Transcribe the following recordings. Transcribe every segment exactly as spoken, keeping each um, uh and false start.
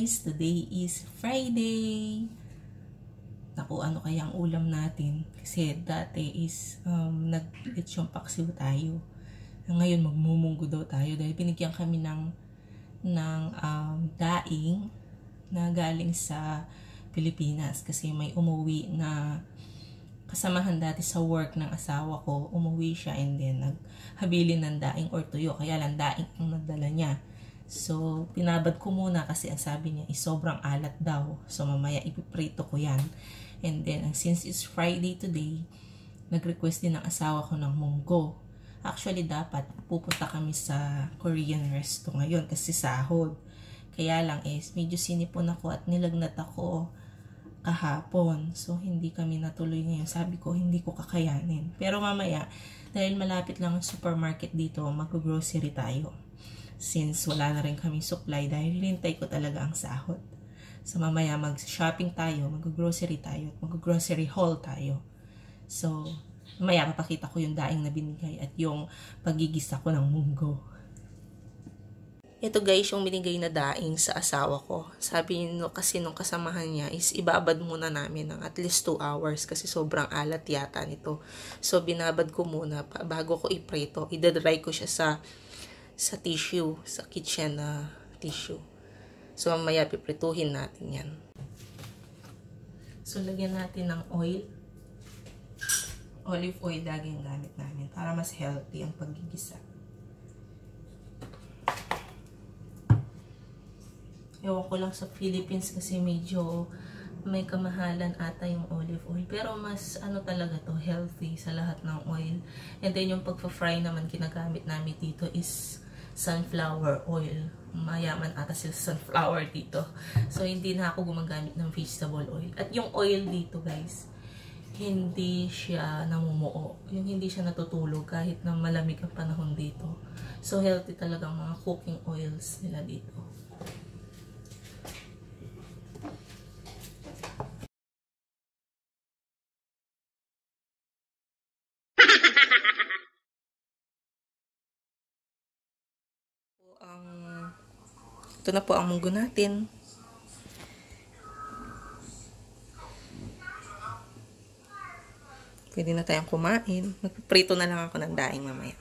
guys, today is Friday. Naku, ano kaya ang ulam natin? Kasi dati is um, nag-lechong paksiw tayo. Ngayon magmumunggo daw tayo dahil binigyan kami ng, ng um, daing na galing sa Pilipinas. Kasi may umuwi na kasamahan dati sa work ng asawa ko. Umuwi siya and then naghabilin ng daing or tuyo. Kaya lang daing ang nadala niya. So, pinabad ko muna kasi ang sabi niya is sobrang alat daw. So, mamaya ipiprito ko yan. And then, since it's Friday today, nag-request din ang asawa ko ng munggo. Actually, dapat pupunta kami sa Korean resto ngayon kasi sahod. Kaya lang is medyo sinipon ako at nilagnat ako kahapon. So, hindi kami natuloy ngayon. Sabi ko, hindi ko kakayanin. Pero mamaya, dahil malapit lang ang supermarket dito, mag-grocery tayo. Since wala na rin kaming supply dahil hinintay ko talaga ang sahod. So mamaya mag-shopping tayo, mag-grocery tayo, mag-grocery haul tayo. So mamaya papakita ko yung daing na binigay at yung pagigisa ko ng munggo. Ito guys yung binigay na daing sa asawa ko. Sabi nyo kasi nung kasamahan niya is ibabad muna namin ng at least two hours kasi sobrang alat yata nito. So binabad ko muna bago ko iprito. Idadry ko siya sa sa tissue, sa kitchen na tissue. So, mamaya piprituhin natin yan. So, lagyan natin ng oil. Olive oil lagi yung gamit namin para mas healthy ang pagigisa. Ewan ko lang sa Philippines kasi medyo may kamahalan ata yung olive oil. Pero mas ano talaga to, healthy sa lahat ng oil. And then yung pagpa-fry naman ginagamit namin dito is sunflower oil. Mayaman ata sila sa sunflower dito. So, hindi na ako gumagamit ng vegetable oil. At yung oil dito, guys, hindi siya namumuo. Yung hindi siya natutulog kahit na malamig ang panahon dito. So, healthy talaga ang mga cooking oils nila dito. Um, ito na po ang munggo natin. Pwede na tayong kumain. Magprito na lang ako ng daing mamaya.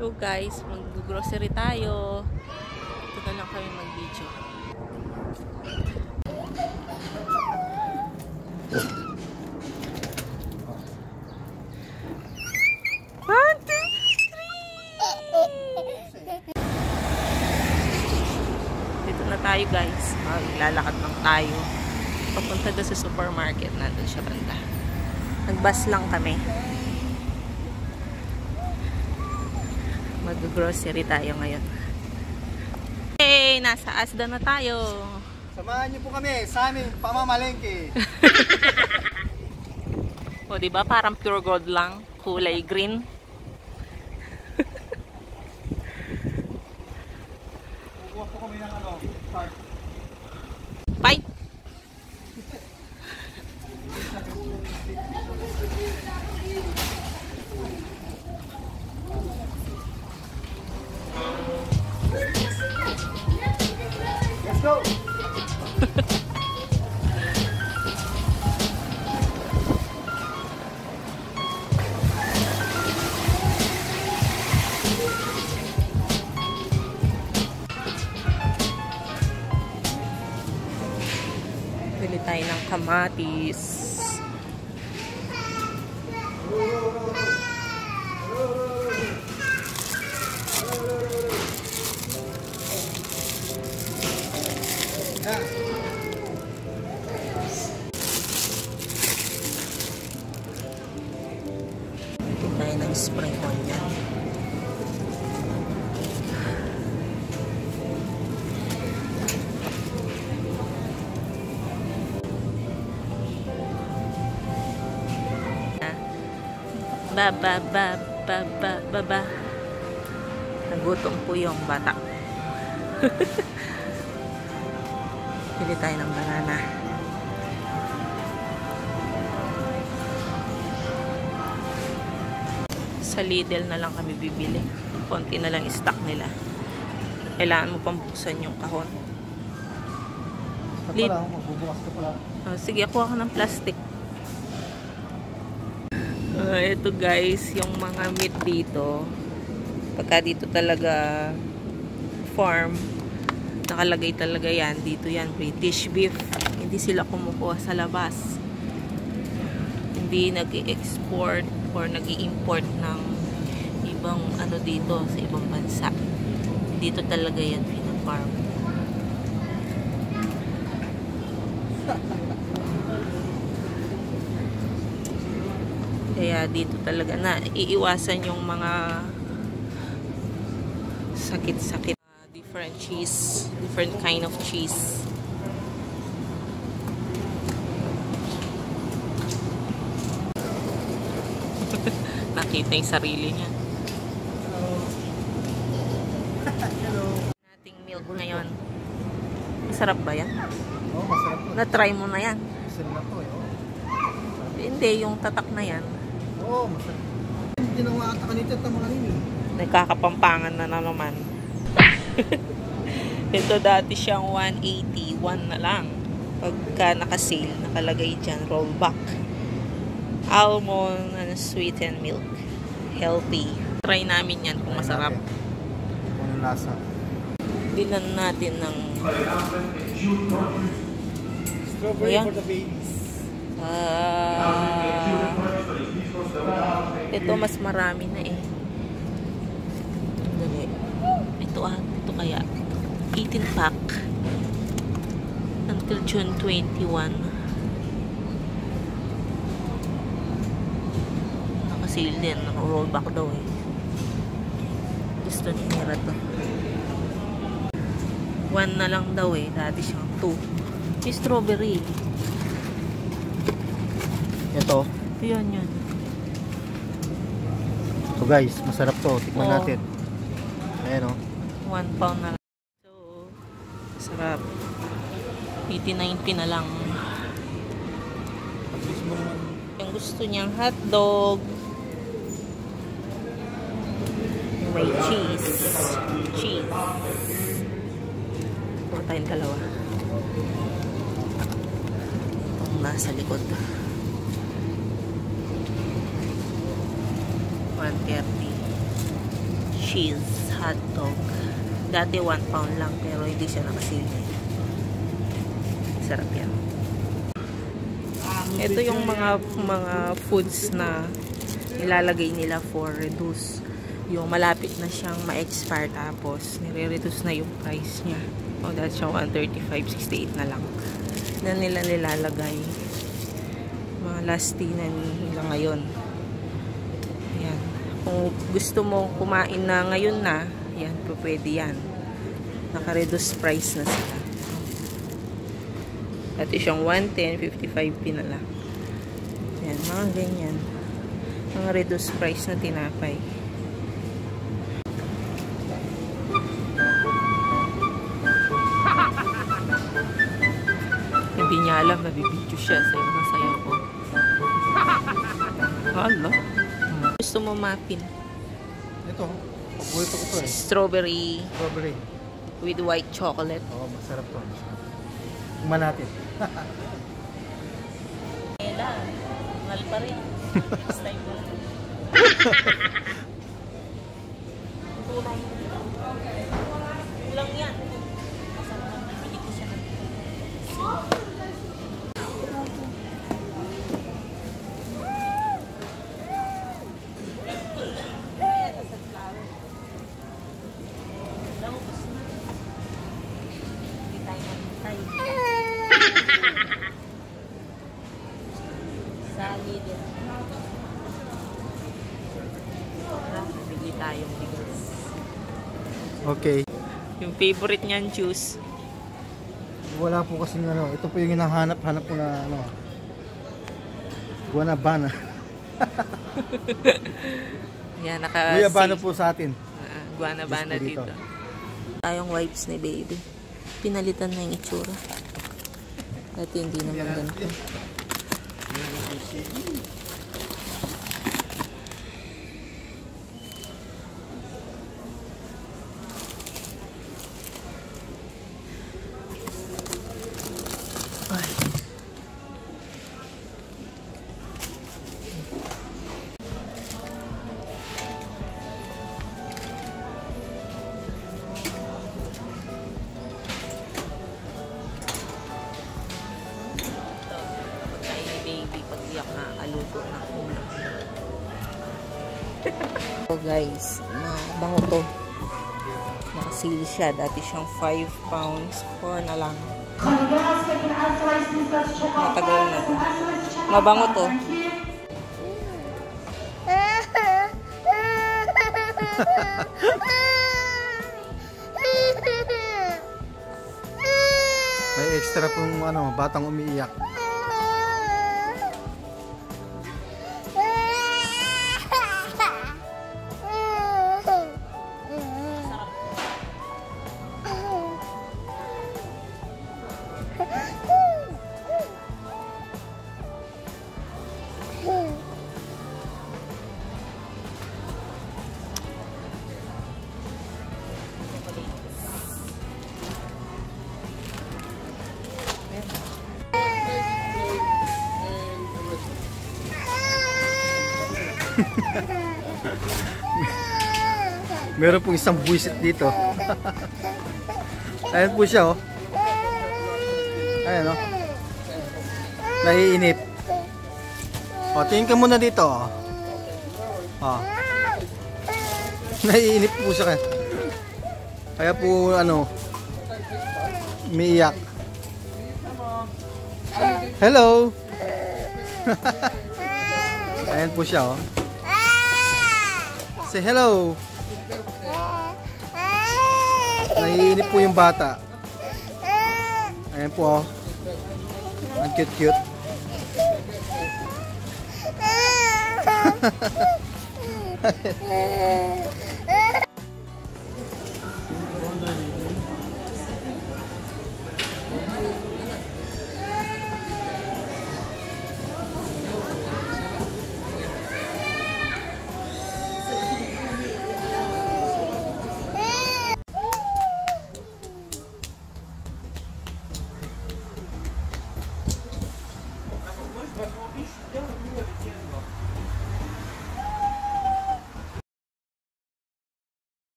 Hello guys, mag-grocery tayo. Ito na lang kami mag-video. Tayo guys, maglalakad lang tayo papunta doon sa supermarket na doon siya banda. Nagbus lang kami, mag-grocery tayo ngayon. Hey, nasa Asda na tayo. Samahan niyo po kami sa aming pamamalengke. O diba parang pure gold lang, kulay green. Bye. Let's go. Tayo ng kamatis. Ito tayo ng spring onion. Ba ba ba ba ba ba ba. Nagutom po yung bata. Pili tayo ng banana. Sa Lidl na lang kami bibili. Konti na lang stock nila. Kailangan mo pang buksan yung kahon. Lid pala, magbubukas ka pala. Oh, sige, kuha ka ng plastic. Uh, ito guys, yung mga meat dito. Pagka dito talaga farm, nakalagay talaga yan. Dito yan, British beef. Hindi sila kumukuha sa labas. Hindi nag-export or nag-import ng ibang ano dito sa ibang bansa. Dito talaga yan, pinaparm. Kaya dito talaga na iiwasan yung mga sakit-sakit. Uh, different cheese, different kind of cheese. Nakita yung sarili niya. Hello. Nating milk ngayon. Masarap ba yan? Oo, masarap. Na-try mo na yan? Masarap to eh. Hindi, yung tatak na yan. Oo, masarap. Hindi na makatakan ito at mga nini. Nagkakapampangan na naman. Ito dati siyang one eighty-one na lang. Pagka naka-sale, nakalagay dyan, rollback. Almond and sweetened milk. Healthy. Try namin yan kung masarap. Ano lasa? Dinan natin ng strawberry for the babies. Ah. Ito mas marami na eh. Dali. Ito ah, ito kaya eighteen pack until June twenty-first. Sale din. Rollback daw eh. Gusto ni Mira to. One na lang daw eh. Dati siyang two. May strawberry. Ito? Yan, yan. Ito guys, masarap to. Tikman oh. natin. Ayan o. Oh. One pound na lang. So, masarap. eighty-nine p na lang. Yung gusto niyang hotdog. May cheese. Cheese. Puro tayong dalawa. Itong nasa likod. one thirty. Cheese hotdog. Dati one pound lang pero hindi siya nakasili. Sarap yan. Ito yung mga mga foods na nilalagay nila for reduce. Yung malapit na siyang ma-expire tapos nire-reduce na yung price niya. O, oh, dahil siya one thirty-five sixty-eight na lang na nila nilalagay. Mga last day na nila ngayon. Ayan. Kung gusto mo kumain na ngayon na, yan, pwede yan. Naka-reduce price na sila. Dati siyang one ten, fifty-five p na lang. Ayan, mga ganyan. Mga reduce price na tinapay. Hindi niya alam, nabibidyo siya sa iyo na sayo ko. Hala. Hmm. Gusto mo mapin? Ito. Paborito ko to eh. Strawberry. Strawberry. With white chocolate. Oo, masarap to. Kuma natin. Kela. Mahal pa rin. Next time mo. Kulang yan. Masarap na nabibidyo siya na. Okay. Yung favorite niyan juice. Wala po kasi ano, ito po yung hinahanap-hanap ko na ano. Guanabana. Yan, naka Guanabana po sa atin. Uh, Guanabana dito. dito. Tayong wipes ni baby. Pinalitan na yung itsura. At hindi naman ganito. to guys. Mabango to. Nakasili siya. Dati siyang five pounds. four na lang. Matagal na to. Mabango to. May extra pong ano, batang umiiyak. Meron pong isang buwisit dito. Ayan po siya, oh. Ayan, oh. Naiinip. O, tingin ka muna dito, oh. O. Naiinip po siya. Kaya po, ano, umiiyak. Hello! Ayan po siya, oh. Say hello! Naiinip po yung bata. Ayan po, oh. Ang cute-cute.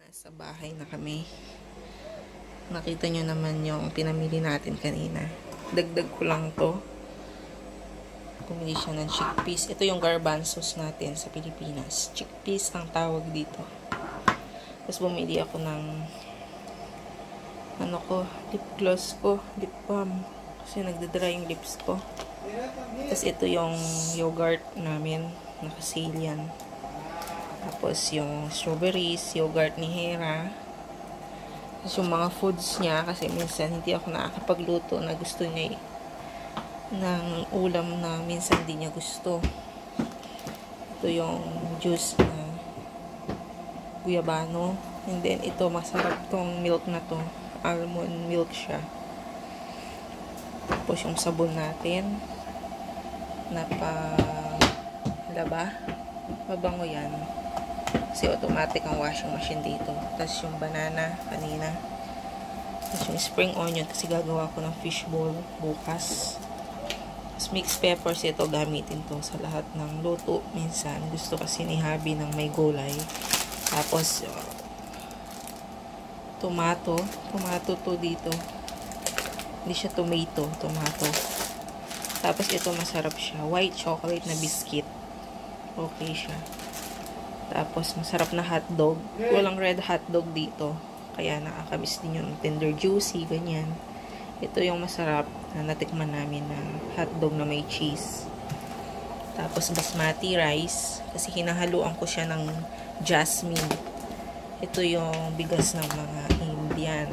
Nasa bahay na kami. Nakita nyo naman yung pinamili natin kanina. Dagdag ko lang to. Pumili siya ng chickpeas. Ito yung garbanzos natin sa Pilipinas. Chickpeas ang tawag dito. Tapos bumili ako ng ano ko, lip gloss ko, lip balm. Kasi nagda-dry yung lips ko. Tapos ito yung yogurt namin. Naka-sale yan. Tapos yung strawberries, yogurt ni Hera. Tapos yung mga foods niya, kasi minsan hindi ako nakakapagluto na gusto niya eh, ng ulam na minsan hindi niya gusto. Ito yung juice na guyabano. And then ito, masarap tong milk na to. Almond milk siya. Tapos yung sabon natin na palaba. Mabango yan. Kasi automatic ang washing machine dito. Tapos yung banana kanina. Tapos yung spring onion kasi gagawa ko ng fishbowl bukas. Tapos mixed peppers ito. Gamitin to sa lahat ng luto. Minsan gusto kasi ni Habi ng may gulay. Tapos tomato. Tomato to dito. Hindi siya tomato. Tomato. Tapos ito masarap siya. White chocolate na biscuit. Okay siya. Tapos, masarap na hotdog. Walang red hotdog dito. Kaya nakakamiss din yung tender juicy, ganyan. Ito yung masarap na natikman namin na hotdog na may cheese. Tapos, basmati rice. Kasi hinahaluan ko siya ng jasmine. Ito yung bigas ng mga Indian.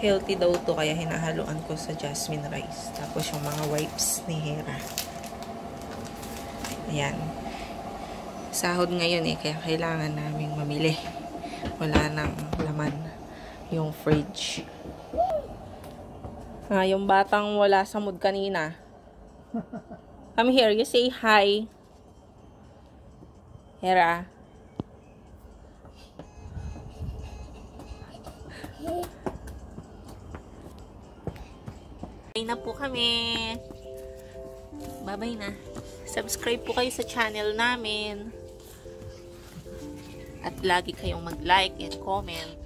Healthy daw to, kaya hinahaluan ko sa jasmine rice. Tapos, yung mga wipes ni Hera. Ayan. Sahod ngayon eh, kaya kailangan namin mamili. Wala nang laman yung fridge. Ah, yung batang wala sa mood kanina. Come here, you say hi. Hera. Bye na po kami. Bye-bye na. Subscribe po kayo sa channel namin. At lagi kayong mag-like and comment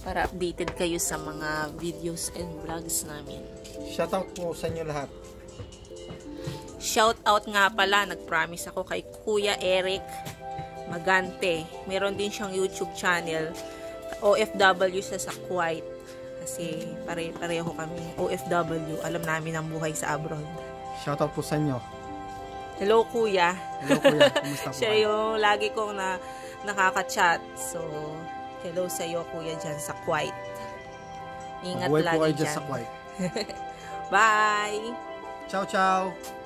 para updated kayo sa mga videos and vlogs namin. Shoutout po sa inyo lahat. Shoutout nga pala, nag-promise ako kay Kuya Eric Magante. Meron din siyang YouTube channel. O F W siya sa Kuwait. Kasi pare pareho kami O F W. Alam namin ang buhay sa abroad. Shoutout po sa inyo. Hello, Kuya. Hello, Kuya. Kumusta po? Siya yung lagi kong na, nakaka-chat. So, hello sa iyo, Kuya, dyan sa Kuwait. Ingat lagi dyan. Buhay po kayo dyan sa Kuwait. Bye! Ciao, ciao!